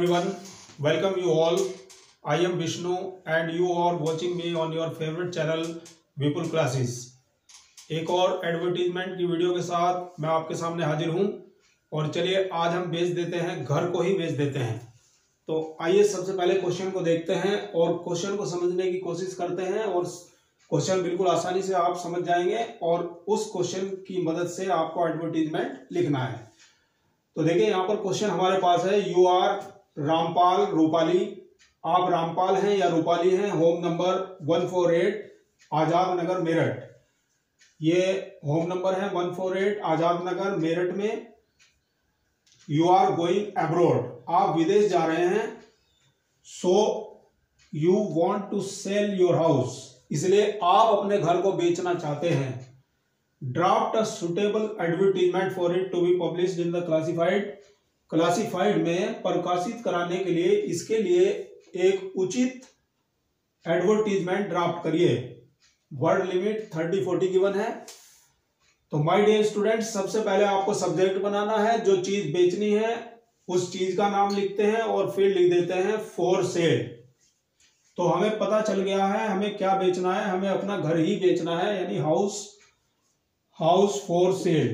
everyone, welcome you all. I am Vishnu and you are watching me on your favorite channel Vipul classes. एक और advertisement की video के साथ मैं आपके सामने हाजिर हूं और चलिए आज हम बेच देते हैं, घर को ही बेच देते हैं. तो आइए सबसे पहले क्वेश्चन को देखते हैं और क्वेश्चन को समझने की कोशिश करते हैं और क्वेश्चन बिल्कुल आसानी से आप समझ जाएंगे और उस क्वेश्चन की मदद से आपको एडवर्टीजमेंट लिखना है. तो देखिए यहाँ पर क्वेश्चन हमारे पास है, यू आर रामपाल रूपाली. आप रामपाल हैं या रूपाली हैं. Home number 148 Azad Nagar Meerut. ये होम नंबर है 148 आजाद नगर मेरठ में. You are going abroad. आप विदेश जा रहे हैं. So you want to sell your house. इसलिए आप अपने घर को बेचना चाहते हैं. Draft a suitable advertisement for it to be publish in the classified में प्रकाशित कराने के लिए इसके लिए एक उचित एडवर्टीजमेंट ड्राफ्ट करिए. वर्ड लिमिट 30-40 गिवन है. तो माय डियर स्टूडेंट्स, सबसे पहले आपको सब्जेक्ट बनाना है. जो चीज बेचनी है उस चीज का नाम लिखते हैं और फिर लिख देते हैं फॉर सेल. तो हमें पता चल गया है हमें क्या बेचना है. हमें अपना घर ही बेचना है, यानी house for sale.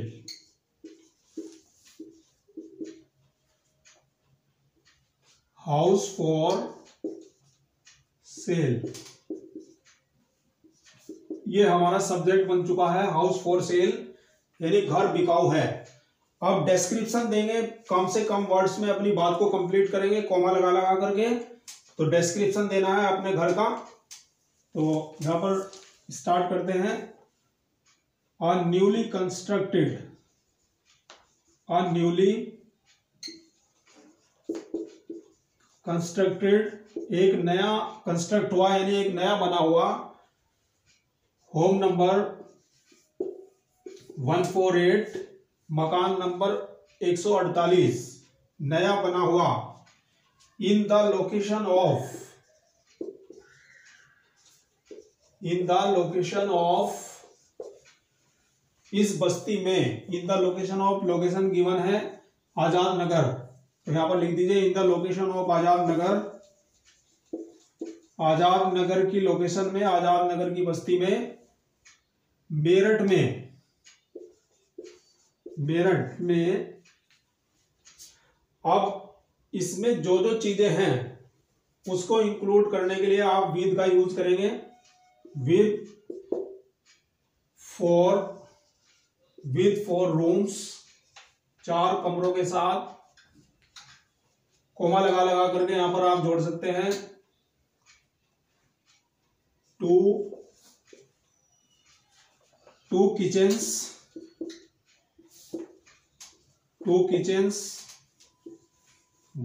House for sale ये हमारा सब्जेक्ट बन चुका है. हाउस फॉर सेल यानी घर बिकाऊ है. अब डिस्क्रिप्शन देंगे, कम से कम वर्ड्स में अपनी बात को कंप्लीट करेंगे, कॉमा लगा करके. तो डिस्क्रिप्शन देना है अपने घर का. तो यहाँ पर स्टार्ट करते हैं. A newly constructed एक नया कंस्ट्रक्ट हुआ, यानी एक नया बना हुआ. होम नंबर 148 मकान नंबर 148 नया बना हुआ. इन द लोकेशन ऑफ इस बस्ती में. In the location of, location given है आजाद नगर. तो यहां पर लिख दीजिए in the location of Azad Nagar. Azad Nagar की लोकेशन में, आजाद नगर की बस्ती में, मेरठ में. अब इसमें जो जो चीजें हैं उसको इंक्लूड करने के लिए आप विद का यूज करेंगे. विद फॉर रूम्स, 4 कमरों के साथ. कोमा लगा करके यहां पर आप जोड़ सकते हैं. 2 kitchens,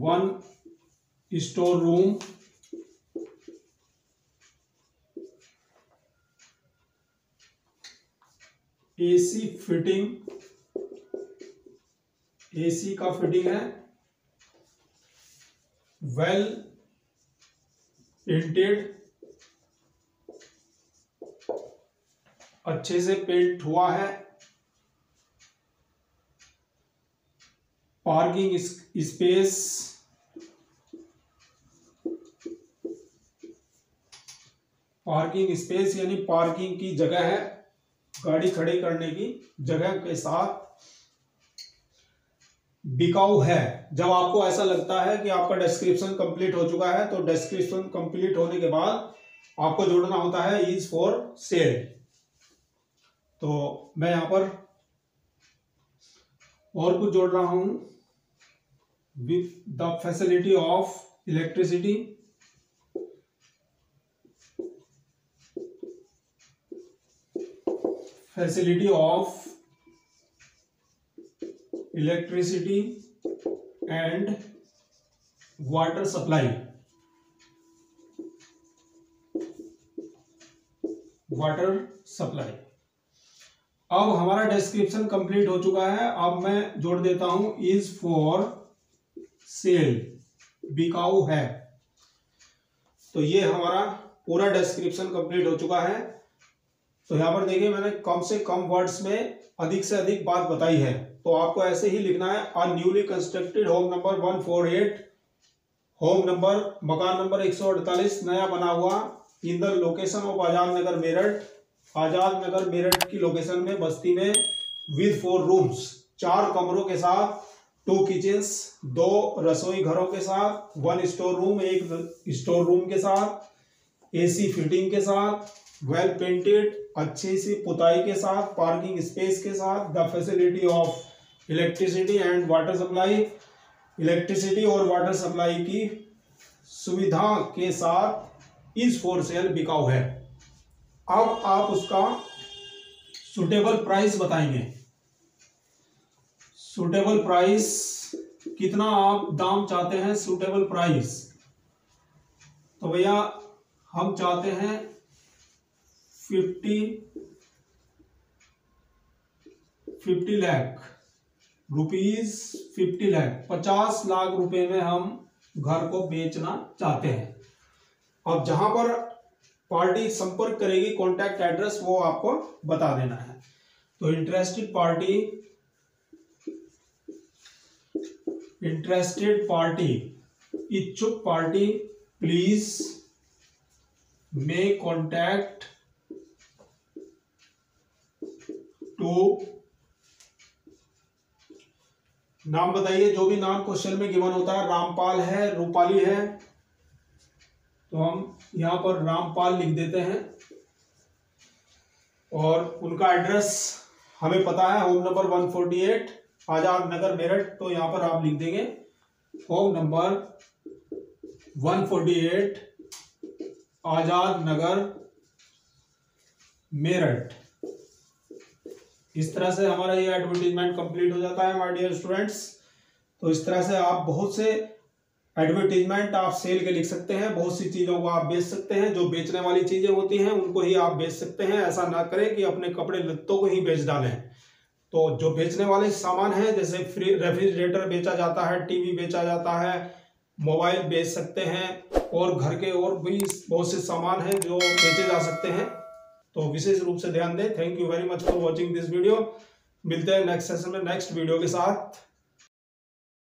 1 store room, AC fitting, AC का फिटिंग है, वेल पेंटेड, अच्छे से पेंट हुआ है. पार्किंग स्पेस, यानी पार्किंग की जगह है, गाड़ी खड़ी करने की जगह के साथ. बिकाऊ है. जब आपको ऐसा लगता है कि आपका डिस्क्रिप्शन कंप्लीट हो चुका है तो डिस्क्रिप्शन कंप्लीट होने के बाद आपको जोड़ना होता है इज फॉर सेल. तो मैं यहां पर और कुछ जोड़ रहा हूं. With the facility of electricity, and water supply. अब हमारा डिस्क्रिप्शन कंप्लीट हो चुका है. अब मैं जोड़ देता हूं इज फॉर सेल, बिकाऊ है. तो ये हमारा पूरा डिस्क्रिप्शन कंप्लीट हो चुका है. तो यहाँ पर देखिए मैंने कम से कम वर्ड्स में अधिक से अधिक बात बताई है. तो आपको ऐसे ही लिखना है. A newly constructed home number 148 home number मकान नंबर 148 नया बना हुआ in the location of Azad Nagar Meerut, Azad Nagar Meerut की लोकेशन में बस्ती में विद 4 रूम्स, 4 कमरों के साथ, 2 किचन्स, 2 रसोई घरों के साथ, 1 स्टोर रूम, 1 स्टोर रूम के साथ, एसी फिटिंग के साथ, वेल पेंटेड, अच्छी सी पुताई के साथ, पार्किंग स्पेस के साथ, the facility of electricity and water supply, electricity और वाटर सप्लाई की सुविधा के साथ इस फॉर सेल बिकाऊ है। अब आप उसका सुटेबल प्राइस बताएंगे। सुटेबल प्राइस कितना आप दाम चाहते हैं, सुटेबल प्राइस? तो भैया हम चाहते हैं 50 लाख रुपीज, 50 लाख 50 लाख रुपए में हम घर को बेचना चाहते हैं। अब जहां पर पार्टी संपर्क करेगी, कॉन्टैक्ट एड्रेस वो आपको बता देना है। तो इंटरेस्टेड पार्टी इच्छुक party please may contact to, नाम बताइए जो भी नाम क्वेश्चन में गिवन होता है, रामपाल है, रूपाली है, तो हम यहाँ पर रामपाल लिख देते हैं। और उनका एड्रेस हमें पता है, होम नंबर 148 आजाद नगर मेरठ, तो यहाँ पर आप लिख देंगे होम नंबर 148 आजाद नगर मेरठ। इस तरह से हमारा ये एडवर्टीजमेंट कंप्लीट हो जाता है माय डियर स्टूडेंट्स। तो इस तरह से आप बहुत से एडवर्टीजमेंट आप सेल के लिख सकते हैं, बहुत सी चीज़ों को आप बेच सकते हैं, जो बेचने वाली चीज़ें होती हैं उनको ही आप बेच सकते हैं। ऐसा ना करें कि अपने कपड़े लत्तों को ही बेच डालें। तो जो बेचने वाले सामान हैं, जैसे फ्री रेफ्रिजरेटर बेचा जाता है, टीवी बेचा जाता है, मोबाइल बेच सकते हैं, और घर के और भी बहुत से सामान हैं जो बेचे जा सकते हैं। तो विशेष रूप से ध्यान दें। Thank you very much for watching this video. मिलते हैं नेक्स्ट सेशन में नेक्स्ट वीडियो के साथ।